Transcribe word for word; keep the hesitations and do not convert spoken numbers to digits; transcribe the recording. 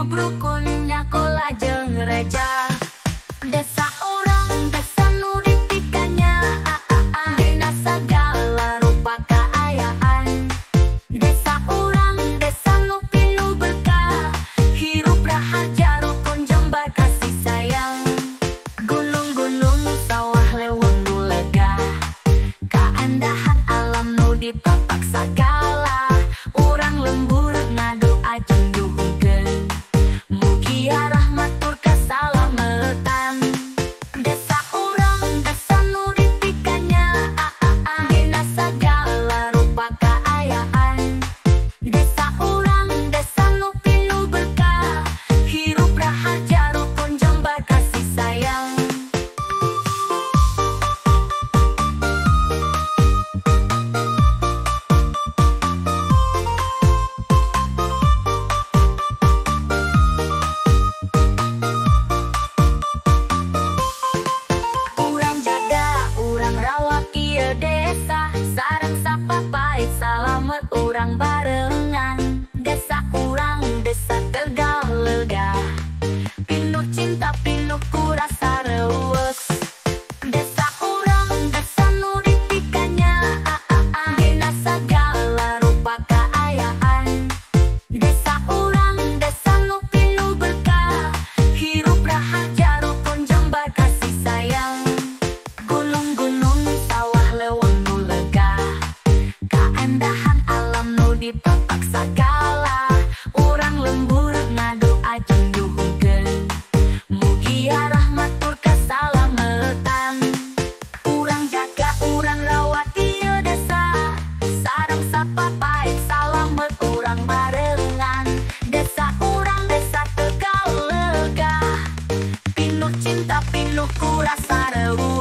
hidup rukun nyako lajeng reja. Desa orang desa nu ditikanya a a a dina segala rupa keayaan. Desa orang desa nu pilu berkah, hirup rahaja rukun jembar kasih sayang. Gunung-gunung sawah leweng nu legah, kaandahan alam nu dipapak segala. Urang lembur ngadu ajeng duhungkeun, mugia rahmat tur kasalametan. Desa urang desa nu ditikanya a a a dina segala rupa keayaan. Desa urang desa nu pilu berkah, hirup rahaja rukun jembar kasih sayang. Desa sareng sapapait salamet urang barengan. Desa urang desa tegal legah, pinuh cinta pinuh kurasa reueus. Desa urang desa nu ditikanya a a a dina segala rupa keayaan. Desa urang desa nu pinuh berkah, hirup rahaja rukun jembar kasih sayang. Dipapak segala, urang lembur ngadu ajeng duhungkeun, mugia rahmat tur kasalametan. Urang jaga urang rawat ieu desa, sareng sapapait salamet urang barengan. Desa urang desa tegal legah, pinuh cinta pinuh kurasa reueus.